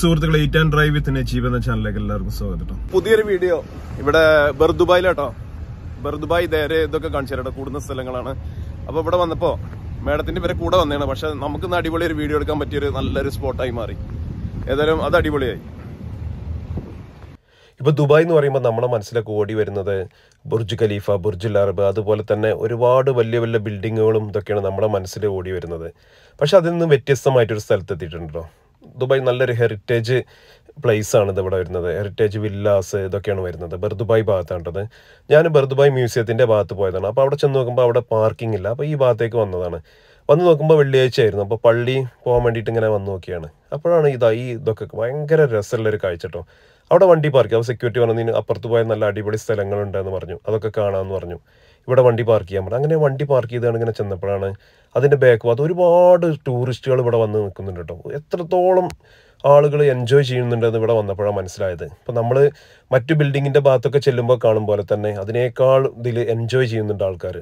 സുഹൃത്തുക്കളെ eat and drive with Najeeb എന്ന ചാനലിലേക്ക് എല്ലാവർക്കും സ്വാഗതം കേട്ടോ. പുതിയൊരു വീഡിയോ ഇവിടെ ബർദുബായിലാട്ടോ. ബർദുബായ് ദേരെ ഇതൊക്കെ കാണിച്ചു തരാം, കൂടുന്ന സ്ഥലങ്ങളാണ്. അപ്പോൾ ഇവിടെ വന്നപ്പോൾ മേഡത്തിൻ്റെ പേരെ കൂടെ വന്നതാണ്, പക്ഷെ നമുക്കിന്ന് അടിപൊളി ഒരു വീഡിയോ എടുക്കാൻ പറ്റിയൊരു നല്ലൊരു സ്പോട്ടായി മാറി. ഏതായാലും അത് അടിപൊളിയായി. ഇപ്പോൾ ദുബായ് എന്ന് പറയുമ്പോൾ നമ്മുടെ മനസ്സിലേക്ക് ഓടി വരുന്നത് ബുർജ് ഖലീഫ, ബുർജുൽ അറബ്, അതുപോലെ തന്നെ ഒരുപാട് വലിയ വലിയ ബിൽഡിങ്ങുകളും ഇതൊക്കെയാണ് നമ്മുടെ മനസ്സിൽ ഓടി വരുന്നത്. പക്ഷെ അതിൽ നിന്നും വ്യത്യസ്തമായിട്ടൊരു സ്ഥലത്തെത്തിയിട്ടുണ്ടോ. ദുബായ് നല്ലൊരു ഹെറിറ്റേജ് പ്ലേസാണ് ഇതിവിടെ വരുന്നത്. ഹെറിറ്റേജ് വില്ലാസ് ഇതൊക്കെയാണ് വരുന്നത് ബർദുബായ് ഭാഗത്താണത്. ഞാൻ ബർദുബായ് മ്യൂസിയത്തിൻ്റെ ഭാഗത്ത് പോയതാണ്. അപ്പോൾ അവിടെ ചെന്ന് നോക്കുമ്പോൾ അവിടെ പാർക്കിംഗ് ഇല്ല. അപ്പോൾ ഈ ഭാഗത്തേക്ക് വന്നതാണ്. വന്ന് നോക്കുമ്പോൾ വെള്ളിയാഴ്ച ആയിരുന്നു. അപ്പോൾ പള്ളി പോകാൻ വേണ്ടിയിട്ട് ഇങ്ങനെ വന്ന് നോക്കിയാണ്. അപ്പോഴാണ് ഈ ഇതൊക്കെ ഭയങ്കര രസമുള്ളൊരു കാഴ്ച കേട്ടോ. അവിടെ വണ്ടി പാർക്ക് ചെയ്യാം. സെക്യൂരിറ്റി പറഞ്ഞു അപ്പുറത്ത് പോയാൽ നല്ല അടിപൊളി സ്ഥലങ്ങളുണ്ടെന്ന് പറഞ്ഞു, അതൊക്കെ കാണാമെന്ന് പറഞ്ഞു. ഇവിടെ വണ്ടി പാർക്ക് ചെയ്യാൻ പറഞ്ഞു. അങ്ങനെ വണ്ടി പാർക്ക് ചെയ്താണ് ഇങ്ങനെ ചെന്നപ്പോഴാണ് അതിൻ്റെ ബാക്ക് ഭാഗത്ത് ഒരുപാട് ടൂറിസ്റ്റുകൾ ഇവിടെ വന്ന് നിൽക്കുന്നുണ്ട് കേട്ടോ. എത്രത്തോളം ആളുകൾ എൻജോയ് ചെയ്യുന്നുണ്ടെന്ന് ഇവിടെ വന്നപ്പോഴാണ് മനസ്സിലായത്. ഇപ്പം നമ്മൾ മറ്റു ബിൽഡിങ്ങിൻ്റെ ഭാഗത്തൊക്കെ ചെല്ലുമ്പോൾ കാണും പോലെ തന്നെ അതിനേക്കാൾ ഇതിൽ എൻജോയ് ചെയ്യുന്നുണ്ട് ആൾക്കാർ.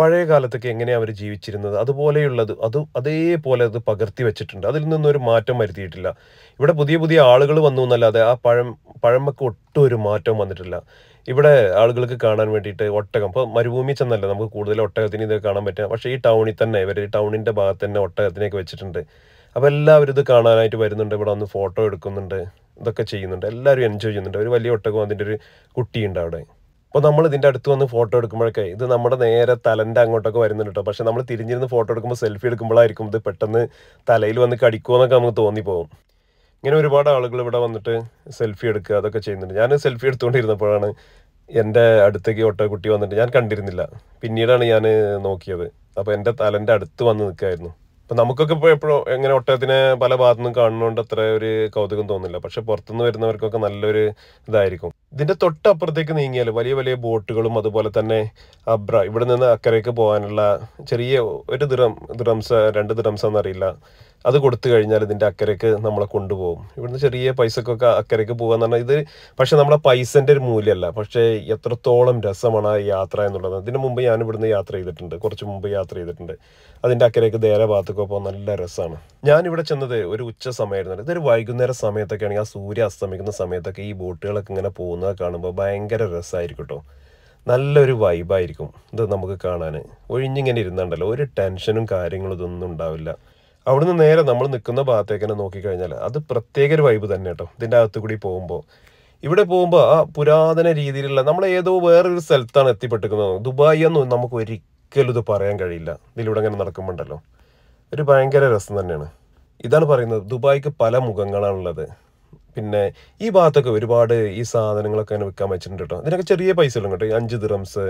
പഴയ കാലത്തൊക്കെ എങ്ങനെയാണ് അവർ ജീവിച്ചിരുന്നത് അതുപോലെയുള്ളത് അതേപോലെ അത് പകർത്തി വെച്ചിട്ടുണ്ട്. അതിൽ നിന്നൊരു മാറ്റം വരുത്തിയിട്ടില്ല. ഇവിടെ പുതിയ പുതിയ ആളുകൾ വന്നു എന്നല്ലാതെ ആ പഴമക്ക് ഒട്ടും ഒരു മാറ്റവും വന്നിട്ടില്ല. ഇവിടെ ആളുകൾക്ക് കാണാൻ വേണ്ടിയിട്ട് ഒട്ടകം, ഇപ്പോൾ മരുഭൂമി ചെന്നല്ല നമുക്ക് കൂടുതൽ ഒട്ടകത്തിന് ഇത് കാണാൻ പറ്റുക, പക്ഷേ ഈ ടൗണിൽ തന്നെ ഇവർ ടൗണിൻ്റെ ഭാഗത്ത് തന്നെ ഒട്ടകത്തിനൊക്കെ വെച്ചിട്ടുണ്ട്. അപ്പോൾ എല്ലാവരും ഇത് കാണാനായിട്ട് വരുന്നുണ്ട്, ഇവിടെ വന്ന് ഫോട്ടോ എടുക്കുന്നുണ്ട്, ഇതൊക്കെ ചെയ്യുന്നുണ്ട്, എല്ലാവരും എൻജോയ് ചെയ്യുന്നുണ്ട്. ഒരു വലിയ ഒട്ടകം, അതിൻ്റെ ഒരു കുട്ടിയുണ്ട് അവിടെ. അപ്പോൾ നമ്മൾ ഇതിൻ്റെ അടുത്ത് വന്ന് ഫോട്ടോ എടുക്കുമ്പോഴൊക്കെ ഇത് നമ്മുടെ നേരെ തലൻ്റെ അങ്ങോട്ടൊക്കെ വരുന്നുണ്ട് കേട്ടോ. പക്ഷേ നമ്മൾ തിരിഞ്ഞിരുന്ന് ഫോട്ടോ എടുക്കുമ്പോൾ, സെൽഫി എടുക്കുമ്പോഴായിരിക്കും ഇത് പെട്ടെന്ന് തലയിൽ വന്ന് കടിക്കുമെന്നൊക്കെ നമുക്ക് തോന്നിപ്പോകും. ഇങ്ങനെ ഒരുപാട് ആളുകൾ ഇവിടെ വന്നിട്ട് സെൽഫി എടുക്കുക, അതൊക്കെ ചെയ്യുന്നുണ്ട്. ഞാൻ സെൽഫി എടുത്തുകൊണ്ടിരുന്നപ്പോഴാണ് എൻ്റെ അടുത്തേക്ക് ഒട്ടകുട്ടി വന്നിട്ട്, ഞാൻ കണ്ടിരുന്നില്ല, പിന്നീടാണ് ഞാൻ നോക്കിയത്. അപ്പോൾ എൻ്റെ തലൻ്റെ അടുത്ത് വന്ന് നിൽക്കായിരുന്നു. അപ്പം നമുക്കൊക്കെ ഇപ്പോൾ എപ്പോഴും എങ്ങനെ ഒട്ടകത്തിനെ പല ഭാഗത്തു നിന്നും കാണുന്നതുകൊണ്ട് അത്ര ഒരു കൗതുകം തോന്നില്ല, പക്ഷെ പുറത്തുനിന്ന് വരുന്നവർക്കൊക്കെ നല്ലൊരു ഇതായിരിക്കും. ഇതിൻ്റെ തൊട്ടപ്പുറത്തേക്ക് നീങ്ങിയാൽ വലിയ വലിയ ബോട്ടുകളും അതുപോലെ തന്നെ അബ്ര ഇവിടെ നിന്ന് അക്കരയ്ക്ക് പോകാനുള്ള ചെറിയ ഒരു ദിറംസ്, 2 ദിറംസ് എന്നറിയില്ല, അത് കൊടുത്തു കഴിഞ്ഞാൽ ഇതിൻ്റെ അക്കരയ്ക്ക് നമ്മളെ കൊണ്ടുപോകും. ഇവിടുന്ന് ചെറിയ പൈസക്കൊക്കെ അക്കരയ്ക്ക് പോകുക എന്ന് പറഞ്ഞാൽ ഇത് പക്ഷേ നമ്മളെ പൈസൻ്റെ ഒരു മൂല്യമല്ല, പക്ഷേ എത്രത്തോളം രസമാണ് ആ യാത്ര എന്നുള്ളത്. ഇതിന് മുമ്പ് ഞാൻ ഇവിടുന്ന് യാത്ര ചെയ്തിട്ടുണ്ട്, കുറച്ച് മുമ്പ് യാത്ര ചെയ്തിട്ടുണ്ട്. അതിൻ്റെ അക്കരയ്ക്ക് നേരെ ഭാഗത്തൊക്കെ പോകാൻ നല്ല രസമാണ്. ഞാനിവിടെ ചെന്നത് ഒരു ഉച്ച സമയമായിരുന്നു. ഇതൊരു വൈകുന്നേരം സമയത്തൊക്കെ ആണെങ്കിൽ ആ സൂര്യ അസ്തമിക്കുന്ന സമയത്തൊക്കെ ഈ ബോട്ടുകളൊക്കെ ഇങ്ങനെ പോകുന്നത് കാണുമ്പോൾ ഭയങ്കര രസമായിരിക്കും കേട്ടോ. നല്ലൊരു വൈബായിരിക്കും ഇത് നമുക്ക് കാണാൻ. ഒഴിഞ്ഞിങ്ങനെ ഇരുന്നുണ്ടല്ലോ, ഒരു ടെൻഷനും കാര്യങ്ങളും ഇതൊന്നും ഉണ്ടാവില്ല. അവിടുന്ന് നേരെ നമ്മൾ നിൽക്കുന്ന ഭാഗത്തേക്ക് തന്നെ നോക്കിക്കഴിഞ്ഞാൽ അത് പ്രത്യേക ഒരു വൈബ് തന്നെ കേട്ടോ. ഇതിൻ്റെ അകത്ത് കൂടി പോകുമ്പോൾ ഇവിടെ പോകുമ്പോൾ ആ പുരാതന രീതിയിലുള്ള നമ്മൾ ഏതോ വേറൊരു സ്ഥലത്താണ് എത്തിപ്പെട്ടിരിക്കുന്നത്. ദുബായ് എന്ന് നമുക്ക് ഒരിക്കലും ഇത് പറയാൻ കഴിയില്ല. ഇതിലൂടെ അങ്ങനെ നടക്കുമ്പോണ്ടല്ലോ ഒരു ഭയങ്കര രസം തന്നെയാണ്. ഇതാണ് പറയുന്നത്, ദുബായ്ക്ക് പല മുഖങ്ങളാണുള്ളത്. പിന്നെ ഈ ഭാഗത്തൊക്കെ ഒരുപാട് ഈ സാധനങ്ങളൊക്കെ അങ്ങനെ വിൽക്കാൻ വെച്ചിട്ടുണ്ട് കേട്ടോ. ഇതിനൊക്കെ ചെറിയ പൈസ ഉള്ളു കേട്ടോ. 5 ദിറംസ്,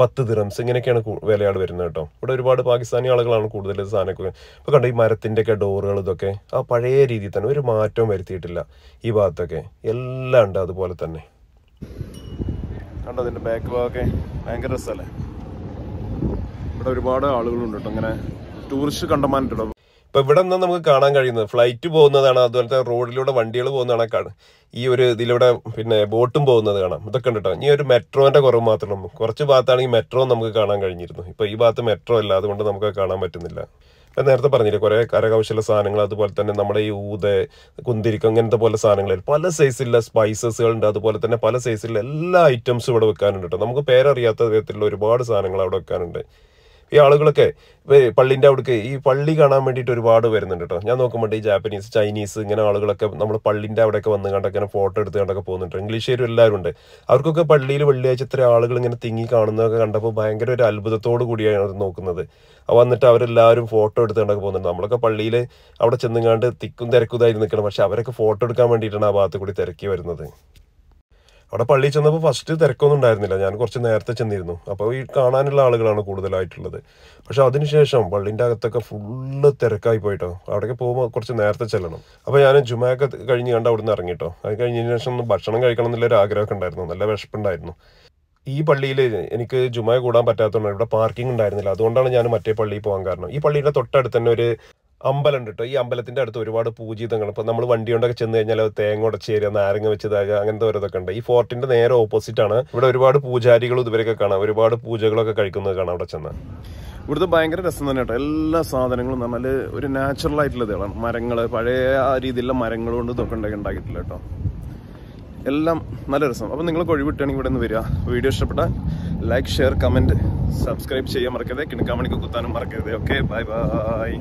10 ദിറംസ് ഇങ്ങനെയൊക്കെയാണ് വിലയാൾ വരുന്നത് കേട്ടോ. ഇവിടെ ഒരുപാട് പാകിസ്ഥാനി ആളുകളാണ് കൂടുതൽ സാധനമൊക്കെ. ഇപ്പോൾ കണ്ടോ ഈ മരത്തിൻ്റെ ഒക്കെ ഡോറുകൾ, ഇതൊക്കെ ആ പഴയ രീതിയിൽ തന്നെ, ഒരു മാറ്റവും വരുത്തിയിട്ടില്ല ഈ ഭാഗത്തൊക്കെ, എല്ലാം ഉണ്ട് അതുപോലെ തന്നെ. കണ്ടോ അതിൻ്റെ ബാക്ക് ഭാഗമൊക്കെ ഭയങ്കര രസമല്ലേ. ഇവിടെ ഒരുപാട് ആളുകളുണ്ട് കേട്ടോ, അങ്ങനെ ടൂറിസ്റ്റ് കണ്ടമാനിട്ടോ. ഇപ്പോൾ ഇവിടെ നിന്നാണ് നമുക്ക് കാണാൻ കഴിയുന്നത്. ഫ്ലൈറ്റ് പോകുന്നതാണ്, അതുപോലെ തന്നെ റോഡിലൂടെ വണ്ടികൾ പോകുന്നതാണ്, ഈ ഒരു ഇതിലൂടെ പിന്നെ ബോട്ടും പോകുന്നത് കാണാം. ഇതൊക്കെ ഉണ്ട് കേട്ടോ. ഇനി ഒരു മെട്രോൻ്റെ കുറവ് മാത്രമേ ഉള്ളൂ. കുറച്ച് ഭാഗത്താണെങ്കിൽ മെട്രോ നമുക്ക് കാണാൻ കഴിഞ്ഞിരുന്നു. ഇപ്പോൾ ഈ ഭാഗത്ത് മെട്രോ ഇല്ല, അതുകൊണ്ട് നമുക്ക് കാണാൻ പറ്റുന്നില്ല. ഇപ്പം നേരത്തെ പറഞ്ഞില്ലേ കുറേ കരകൗശല സാധനങ്ങൾ, അതുപോലെ തന്നെ നമ്മുടെ ഈ ഊത്, കുന്തിരിക്കം, ഇങ്ങനത്തെ പോലെ സാധനങ്ങൾ, പല സൈസിലുള്ള സ്പൈസസുകളുണ്ട്, അതുപോലെ തന്നെ പല സൈസിലുള്ള എല്ലാ ഐറ്റംസും ഇവിടെ വെക്കാനുണ്ട് കേട്ടോ. നമുക്ക് പേരറിയാത്ത വിധത്തിലുള്ള ഒരുപാട് സാധനങ്ങൾ അവിടെ വെക്കാനുണ്ട്. ഈ ആളുകളൊക്കെ പള്ളിൻ്റെ അവിടേക്ക് ഈ പള്ളി കാണാൻ വേണ്ടിയിട്ട് ഒരുപാട് വരുന്നുണ്ട് കേട്ടോ. ഞാൻ നോക്കുമ്പോൾ ഈ ജാപ്പനീസ്, ചൈനീസ് ഇങ്ങനെ ആളുകളൊക്കെ നമ്മൾ പള്ളിൻ്റെ അവിടെയൊക്കെ വന്ന് കണ്ടൊക്കെ ഫോട്ടോ എടുത്ത് കണ്ടൊക്കെ പോകുന്നുണ്ട്. ഇംഗ്ലീഷുകാരും എല്ലാവരും ഉണ്ട്. അവർക്കൊക്കെ പള്ളിയിൽ വെള്ളിയാഴ്ച ഇത്ര ആളുകൾ ഇങ്ങനെ തിങ്ങി കാണുന്നതൊക്കെ കണ്ടപ്പോൾ ഭയങ്കര ഒരു അത്ഭുതത്തോടു കൂടിയാണ് അവർ നോക്കുന്നത്. വന്നിട്ട് അവരെല്ലാവരും ഫോട്ടോ എടുത്ത് കണ്ടൊക്കെ പോകുന്നുണ്ട്. നമ്മളൊക്കെ പള്ളിയിൽ അവിടെ ചെന്നുകാണ്ട് തിക്കും തിരക്കുതായി നിൽക്കണം, പക്ഷേ അവരൊക്കെ ഫോട്ടോ എടുക്കാൻ വേണ്ടിയിട്ടാണ് ആ ഭാഗത്ത് കൂടി തിരക്കി വരുന്നത്. അവിടെ പള്ളിയിൽ ചെന്നപ്പോൾ ഫസ്റ്റ് തിരക്കൊന്നും ഉണ്ടായിരുന്നില്ല, ഞാൻ കുറച്ച് നേരത്തെ ചെന്നിരുന്നു. അപ്പോൾ ഈ കാണാനുള്ള ആളുകളാണ് കൂടുതലായിട്ടുള്ളത്. പക്ഷേ അതിനുശേഷം പള്ളീൻ്റെ അകത്തൊക്കെ ഫുള്ള് തിരക്കായി പോയിട്ടോ. അവിടേക്ക് പോകുമ്പോൾ കുറച്ച് നേരത്തെ ചെല്ലണം. അപ്പോൾ ഞാൻ ജുമയൊക്കെ കഴിഞ്ഞ് കണ്ട് അവിടെ നിന്ന് ഇറങ്ങിയിട്ടോ. അത് കഴിഞ്ഞതിന് ശേഷം ഒന്ന് ഭക്ഷണം കഴിക്കണം എന്നുള്ളൊരു ആഗ്രഹമൊക്കെ ഉണ്ടായിരുന്നു, നല്ല വിശപ്പുണ്ടായിരുന്നു. ഈ പള്ളിയിൽ എനിക്ക് ജുമ കൂടാൻ പറ്റാത്തതുകൊണ്ടാണ് ഇവിടെ പാർക്കിംഗ് ഉണ്ടായിരുന്നില്ല, അതുകൊണ്ടാണ് ഞാൻ മറ്റേ പള്ളിയിൽ പോകാൻ കാരണം. ഈ പള്ളിയുടെ തൊട്ടടുത്ത് തന്നെ ഒരു അമ്പലം കേട്ടോ. ഈ അമ്പലത്തിൻ്റെ അടുത്ത് ഒരുപാട് പൂജിതങ്ങളാണ്. ഇപ്പോൾ നമ്മൾ വണ്ടി കൊണ്ടൊക്കെ ചെന്ന് കഴിഞ്ഞാൽ തേങ്ങ ഉടച്ച് തരിക, നാരങ്ങ വെച്ചതാകുക, അങ്ങനത്തെ ഓരോതൊക്കെ ഉണ്ട്. ഈ ഫോർട്ടിൻ്റെ നേരെ ഓപ്പോസിറ്റാണ്. ഇവിടെ ഒരുപാട് പൂജാരികളും ഇതുവരെയൊക്കെ കാണാം, ഒരുപാട് പൂജകളൊക്കെ കഴിക്കുന്നത് കാണാം അവിടെ ചെന്ന്. ഇവിടുത്തെ ഭയങ്കര രസം തന്നെ കേട്ടോ. എല്ലാ സാധനങ്ങളും നമ്മൾ ഒരു നാച്ചുറൽ ആയിട്ടുള്ള ഇതാണ്. മരങ്ങൾ പഴയ ആ രീതിയിലുള്ള മരങ്ങൾ കൊണ്ട് ഇതൊക്കെ ഉണ്ടാക്കിയിട്ടില്ല കേട്ടോ. എല്ലാം നല്ല രസം. അപ്പോൾ നിങ്ങൾ ഒഴിവിട്ടാണെങ്കിൽ ഇവിടെ നിന്ന് വരിക. വീഡിയോ ഇഷ്ടപ്പെട്ടാൽ ലൈക്ക്, ഷെയർ, കമൻറ്റ്, സബ്സ്ക്രൈബ് ചെയ്യാൻ മറക്കരുത്. കിണക്കാമണിക്ക് കുത്താനും മറക്കരുത്. Okay, bye by.